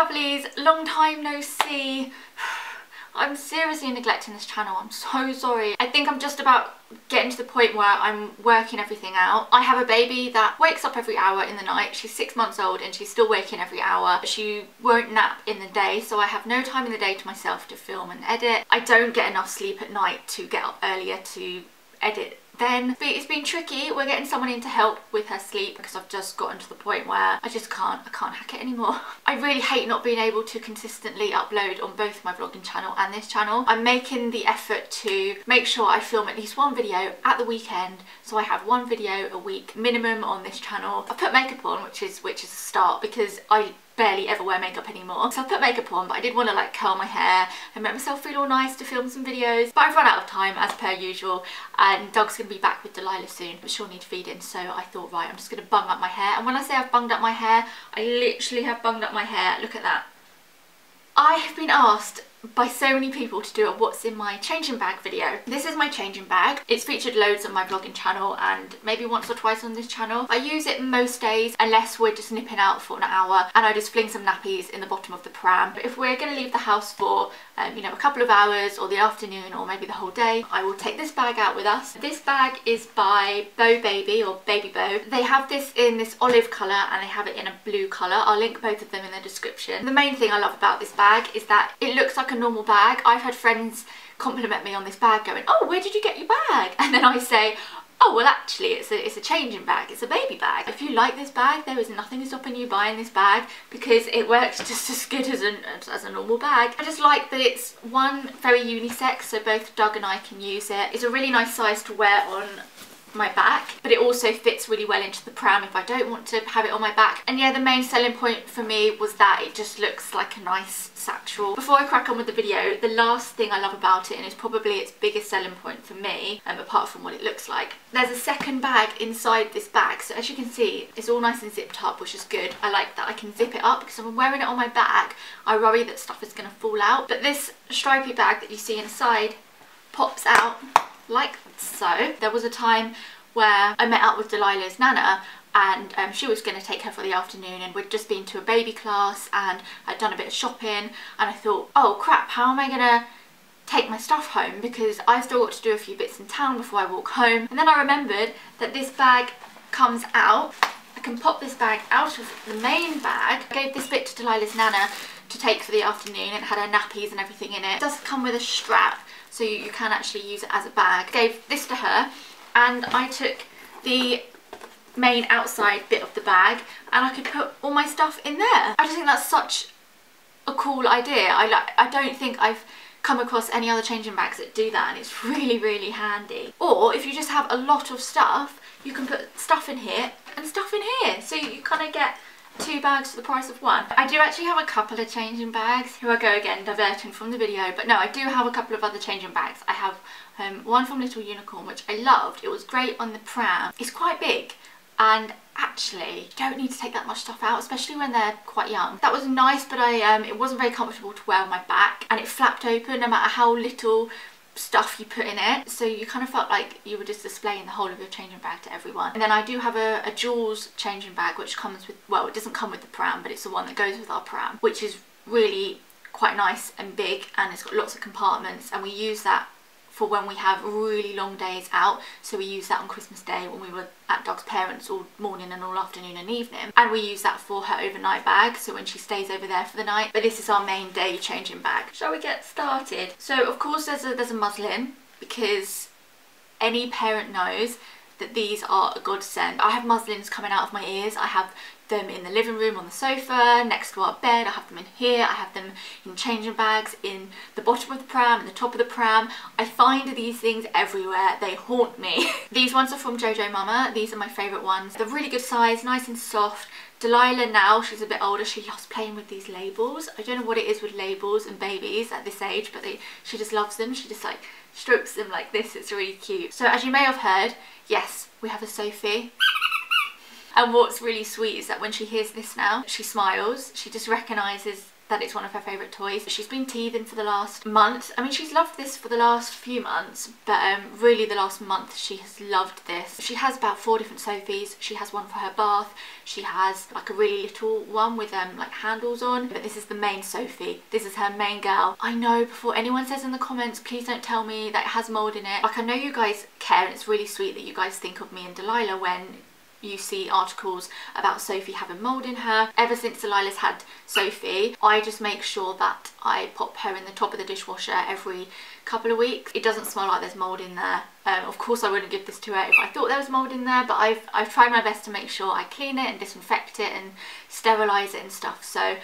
lovelies, long time no see. I'm seriously neglecting this channel, I'm so sorry. I think I'm just about getting to the point where I'm working everything out. I have a baby that wakes up every hour in the night. She's 6 months old and she's still waking every hour. She won't nap in the day, so I have no time in the day to myself to film and edit. I don't get enough sleep at night to get up earlier to edit then. But it's been tricky. We're getting someone in to help with her sleep because I've just gotten to the point where I can't hack it anymore. I really hate not being able to consistently upload on both my vlogging channel and this channel. I'm making the effort to make sure I film at least one video at the weekend, so I have one video a week minimum on this channel. I put makeup on, which is a start because I barely ever wear makeup anymore. So I put makeup on, but I did want to like curl my hair and make myself feel all nice to film some videos. But I've run out of time as per usual, and Doug's going to be back with Delilah soon, but she'll need feeding. So I thought, right, I'm just going to bung up my hair. And when I say I've bunged up my hair, I literally have bunged up my hair. Look at that. I have been asked by so many people to do a what's in my changing bag video. This is my changing bag. It's featured loads on my vlogging channel and maybe once or twice on this channel. I use it most days unless we're just nipping out for an hour, and I just fling some nappies in the bottom of the pram. But if we're going to leave the house for you know, a couple of hours or the afternoon or maybe the whole day, I will take this bag out with us. This bag is by Bow Baby or Baby Bow. They have this in this olive colour and they have it in a blue colour. I'll link both of them in the description. The main thing I love about this bag is that it looks like a normal bag. I've had friends compliment me on this bag going, oh, where did you get your bag? And then I say, oh, well, actually, it's a changing bag. It's a baby bag. If you like this bag, there is nothing stopping you buying this bag because it works just as good as a normal bag. I just like that it's one, very unisex, so both Doug and I can use it. It's a really nice size to wear on my back, but it also fits really well into the pram if I don't want to have it on my back. And yeah, the main selling point for me was that it just looks like a nice satchel. Before I crack on with the video, the last thing I love about it, and it's probably its biggest selling point for me, apart from what it looks like, there's a second bag inside this bag. So as you can see, it's all nice and zipped up, which is good. I like that I can zip it up because if I'm wearing it on my back, I worry that stuff is going to fall out. But this stripy bag that you see inside pops out like so. There was a time where I met up with Delilah's nana and she was going to take her for the afternoon, and we'd just been to a baby class and I'd done a bit of shopping, and I thought, oh crap, how am I gonna take my stuff home because I've still got to do a few bits in town before I walk home. And then I remembered that this bag comes out. I can pop this bag out of the main bag. I gave this bit to Delilah's nana to take for the afternoon. It had her nappies and everything in it. It does come with a strap, so you can actually use it as a bag. Gave this to her, and I took the main outside bit of the bag, and I could put all my stuff in there. I just think that's such a cool idea. I don't think I've come across any other changing bags that do that, and it's really, really handy. Or if you just have a lot of stuff, you can put stuff in here and stuff in here, so you kind of get two bags for the price of one. I do actually have a couple of changing bags. Here I go again, diverting from the video, but no, I do have a couple of other changing bags. I have one from Little Unicorn, which I loved. It was great on the pram. It's quite big, and actually, you don't need to take that much stuff out, especially when they're quite young. That was nice, but it wasn't very comfortable to wear on my back, and it flapped open no matter how little stuff you put in it, so you kind of felt like you were just displaying the whole of your changing bag to everyone. And then I do have a Jules changing bag, which comes with, well, it doesn't come with the pram, but it's the one that goes with our pram, which is really quite nice and big, and it's got lots of compartments, and we use that for when we have really long days out. So we use that on Christmas Day when we were at Doug's parents all morning and all afternoon and evening, and we use that for her overnight bag, so when she stays over there for the night. But this is our main day changing bag. Shall we get started? So of course there's a muslin, because any parent knows that these are a godsend. I have muslins coming out of my ears. I have them in the living room on the sofa, next to our bed. I have them in here. I have them in changing bags, in the bottom of the pram, in the top of the pram. I find these things everywhere. They haunt me. These ones are from JoJo Mama. These are my favourite ones. They're really good size, nice and soft. Delilah now, she's a bit older, she loves playing with these labels. I don't know what it is with labels and babies at this age, but she just loves them. She just like strokes them like this. It's really cute. So as you may have heard, yes, we have a Sophie. And what's really sweet is that when she hears this now, she smiles. She just recognises that it's one of her favourite toys. She's been teething for the last month. I mean, she's loved this for the last few months, but really the last month she has loved this. She has about 4 different Sophies. She has one for her bath. She has like a really little one with like handles on, but this is the main Sophie. This is her main girl. I know before anyone says in the comments, please don't tell me that it has mould in it. Like, I know you guys care, and it's really sweet that you guys think of me and Delilah when you see articles about Sophie having mould in her. Ever since Delilah's had Sophie, I just make sure that I pop her in the top of the dishwasher every couple of weeks. It doesn't smell like there's mould in there. Of course I wouldn't give this to her if I thought there was mould in there, but I've tried my best to make sure I clean it and disinfect it and sterilise it and stuff. So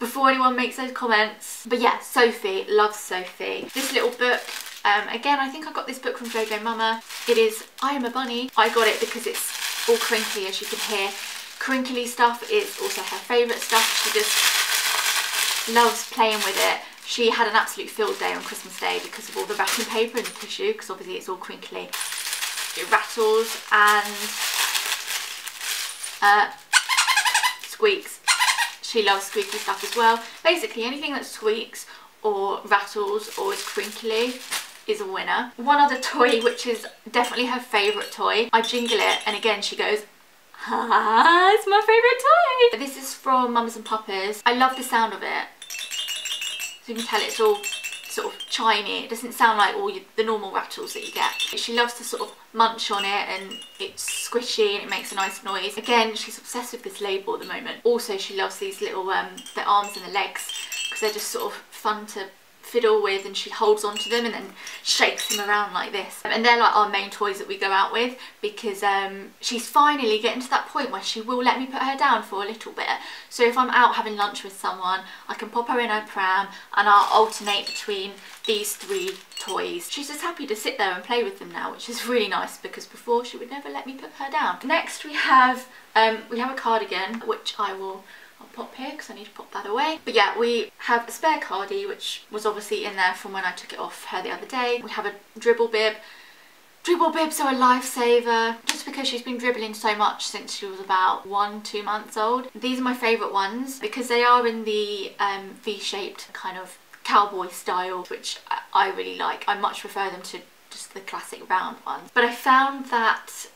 before anyone makes those comments, but yeah, Sophie, loves Sophie. This little book, again, I think I got this book from JoJo Mama. It is I Am a Bunny. I got it because it's all crinkly, as you can hear. Crinkly stuff is also her favourite stuff. She just loves playing with it. She had an absolute field day on Christmas Day because of all the wrapping paper and the tissue, because obviously it's all crinkly. It rattles and squeaks. She loves squeaky stuff as well. Basically anything that squeaks or rattles or is crinkly is a winner. One other toy, which is definitely her favourite toy, I jingle it and again she goes, ah, it's my favourite toy. This is from Mums and Papas. I love the sound of it. So you can tell it's all sort of chimey. It doesn't sound like all the normal rattles that you get. She loves to sort of munch on it and it's squishy and it makes a nice noise. Again, she's obsessed with this label at the moment. Also, she loves these little, the arms and the legs, because they're just sort of fun to fiddle with, and she holds onto them and then shakes them around like this, and they're like our main toys that we go out with, because she's finally getting to that point where she will let me put her down for a little bit. So if I'm out having lunch with someone, I can pop her in her pram and I'll alternate between these 3 toys. She's just happy to sit there and play with them now, which is really nice, because before she would never let me put her down. Next we have a cardigan, which I'll pop here because I need to pop that away. But yeah, we have a spare cardie, which was obviously in there from when I took it off her the other day. We have a dribble bib. Dribble bibs are a lifesaver, just because she's been dribbling so much since she was about 1-2 months old. These are my favourite ones because they are in the V-shaped kind of cowboy style, which I really like. I much prefer them to just the classic round ones. But I found that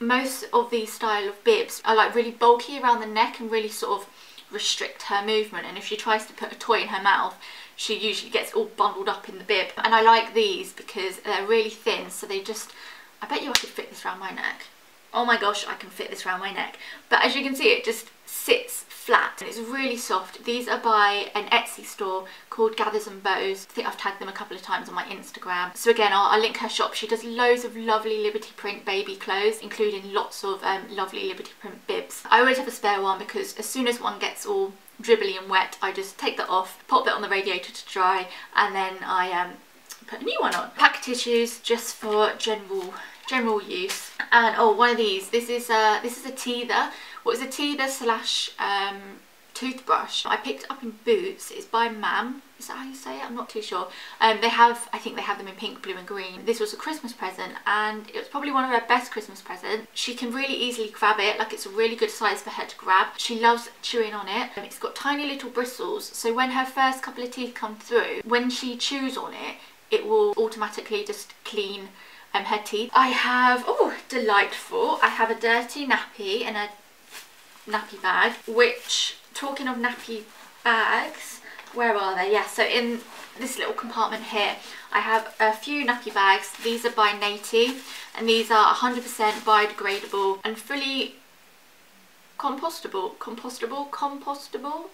most of these style of bibs are like really bulky around the neck and really sort of restrict her movement, and if she tries to put a toy in her mouth, she usually gets all bundled up in the bib. And I like these because they're really thin, so they just, I bet you I could fit this around my neck. Oh my gosh, I can fit this around my neck. But as you can see, it just sits flat and it's really soft. These are by an Etsy store called Gathers and Bows. I think I've tagged them a couple of times on my Instagram. So again, I'll link her shop. She does loads of lovely Liberty print baby clothes, including lots of lovely Liberty print bibs. I always have a spare one because as soon as one gets all dribbly and wet, I just take that off, pop it on the radiator to dry, and then I put a new one on. Pack of tissues just for general use. And oh, one of these, this is a teether. Well, it's a teether slash toothbrush. I picked it up in Boots. It's by Mam. Is that how you say it? I'm not too sure. I think they have them in pink, blue and green. This was a Christmas present and it was probably one of her best Christmas presents. She can really easily grab it, like it's a really good size for her to grab. She loves chewing on it, and it's got tiny little bristles, so when her first couple of teeth come through, when she chews on it, it will automatically just clean her teeth. I have, oh, delightful, I have a dirty nappy and a nappy bag, which, talking of nappy bags, where are they? Yeah, so in this little compartment here, I have a few nappy bags. These are by Naty, and these are 100% biodegradable and fully compostable. Compostable?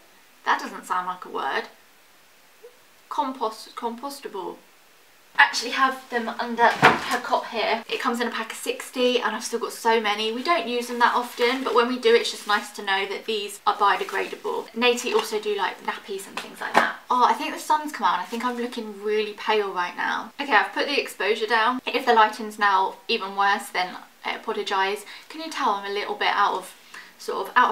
That doesn't sound like a word. Compostable. Actually have them under her cot here. It comes in a pack of 60 and I've still got so many. We don't use them that often, but when we do, it's just nice to know that these are biodegradable. Naty also do like nappies and things like that. Oh, I think the sun's come out. I think I'm looking really pale right now. Okay, I've put the exposure down. If the lighting's now even worse, then I apologise. Can you tell I'm a little bit out of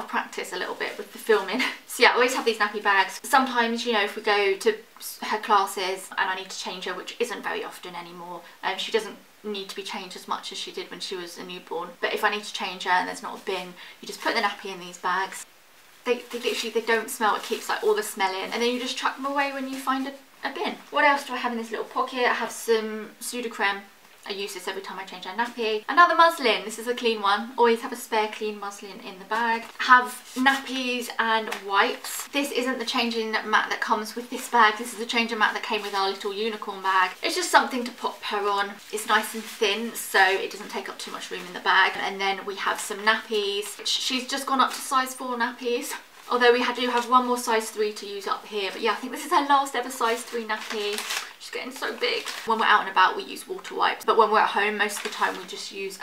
practice a little bit with the filming? So yeah, I always have these nappy bags. Sometimes, you know, if we go to her classes and I need to change her, which isn't very often anymore, she doesn't need to be changed as much as she did when she was a newborn, but if I need to change her and there's not a bin, you just put the nappy in these bags they don't smell. It keeps like all the smell in, and then you just chuck them away when you find a bin. What else do I have in this little pocket? I have some Sudocrem. I use this every time I change our nappy. Another muslin. This is a clean one. Always have a spare clean muslin in the bag. Have nappies and wipes. This isn't the changing mat that comes with this bag. This is the changing mat that came with our little unicorn bag. It's just something to pop her on. It's nice and thin, so it doesn't take up too much room in the bag. And then we have some nappies. She's just gone up to size 4 nappies. Although we do have one more size 3 to use up here. But yeah, I think this is her last ever size 3 nappy. She's getting so big. When we're out and about, we use WaterWipes. But when we're at home, most of the time, we just use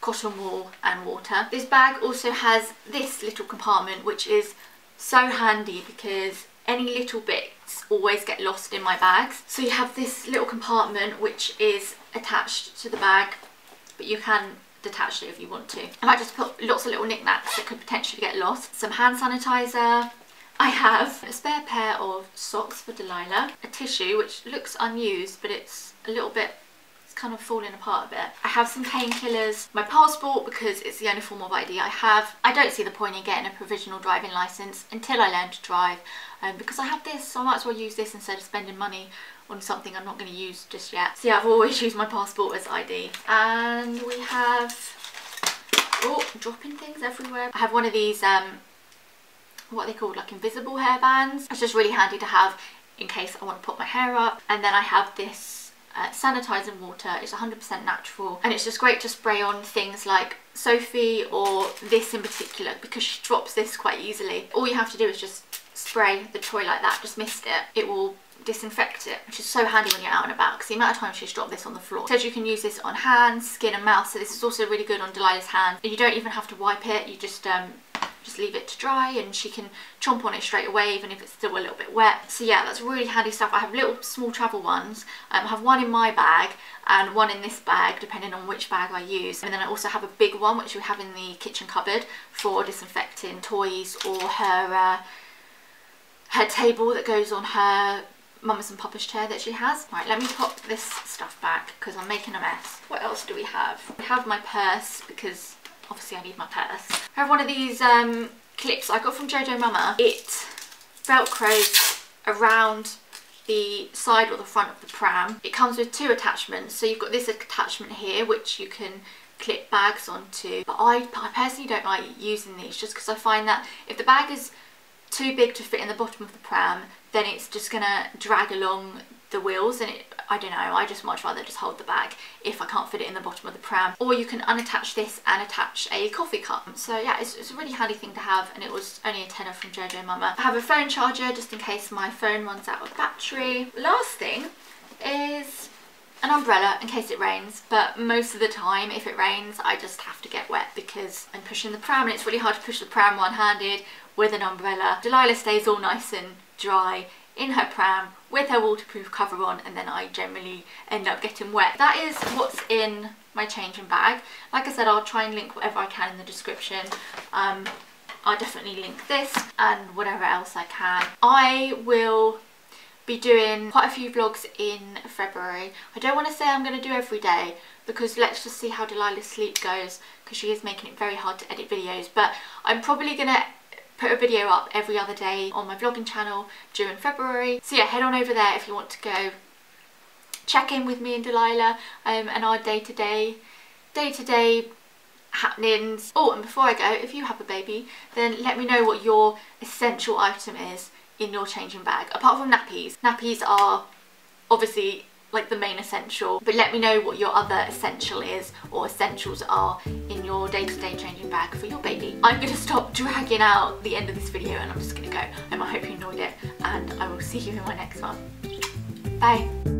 cotton wool and water. This bag also has this little compartment, which is so handy because any little bits always get lost in my bags. So you have this little compartment, which is attached to the bag, but you can detach it if you want to. I might just put lots of little knickknacks that could potentially get lost. Some hand sanitizer. I have a spare pair of socks for Delilah, a tissue which looks unused but it's a little bit, it's kind of falling apart a bit. I have some painkillers, my passport because it's the only form of ID I have. I don't see the point in getting a provisional driving licence until I learn to drive, because I have this, so I might as well use this instead of spending money on something I'm not going to use just yet. So yeah, I've always used my passport as ID. And we have, oh, dropping things everywhere. I have one of these, what are they called, like invisible hairbands. It's just really handy to have in case I want to put my hair up. And then I have this sanitizing water. It's 100% natural and it's just great to spray on things like Sophie or this in particular because she drops this quite easily. All you have to do is just spray the toy like that, just mist it. It will disinfect it, which is so handy when you're out and about because the amount of time she's dropped this on the floor. It says you can use this on hands, skin and mouth, so this is also really good on Delilah's hands. And you don't even have to wipe it, you just leave it to dry and she can chomp on it straight away even if it's still a little bit wet. So yeah, that's really handy stuff. I have little small travel ones. I have one in my bag and one in this bag depending on which bag I use, and then I also have a big one which we have in the kitchen cupboard for disinfecting toys or her table that goes on her Mum's and Papa's chair that she has. Right, let me pop this stuff back because I'm making a mess. What else do we have? I have my purse because obviously I need my purse. I have one of these clips I got from JoJo Mama. It velcros around the side or the front of the pram. It comes with 2 attachments. So you've got this attachment here which you can clip bags onto. But I personally don't like using these just because I find that if the bag is too big to fit in the bottom of the pram, then it's just gonna drag along the wheels and I don't know, I just much rather just hold the bag if I can't fit it in the bottom of the pram. Or you can unattach this and attach a coffee cup. So yeah, it's a really handy thing to have and it was only a £10 from JoJo Mama. I have a phone charger just in case my phone runs out of battery. Last thing is an umbrella in case it rains, but most of the time if it rains I just have to get wet because I'm pushing the pram and it's really hard to push the pram one-handed with an umbrella. Delilah stays all nice and dry in her pram with her waterproof cover on and then I generally end up getting wet. That is what's in my changing bag. Like I said, I'll try and link whatever I can in the description. I'll definitely link this and whatever else I can. I will be doing quite a few vlogs in February. I don't want to say I'm going to do every day because let's just see how Delilah's sleep goes because she is making it very hard to edit videos, but I'm probably going to put a video up every other day on my vlogging channel during February. So yeah, head on over there if you want to go check in with me and Delilah and our day-to-day happenings. Oh, and before I go, if you have a baby, then let me know what your essential item is in your changing bag. Apart from nappies. Nappies are obviously like the main essential, but let me know what your other essential is or essentials are in your day-to-day changing bag for your baby. I'm going to stop dragging out the end of this video and I'm just going to go. I hope you enjoyed it and I will see you in my next one. Bye!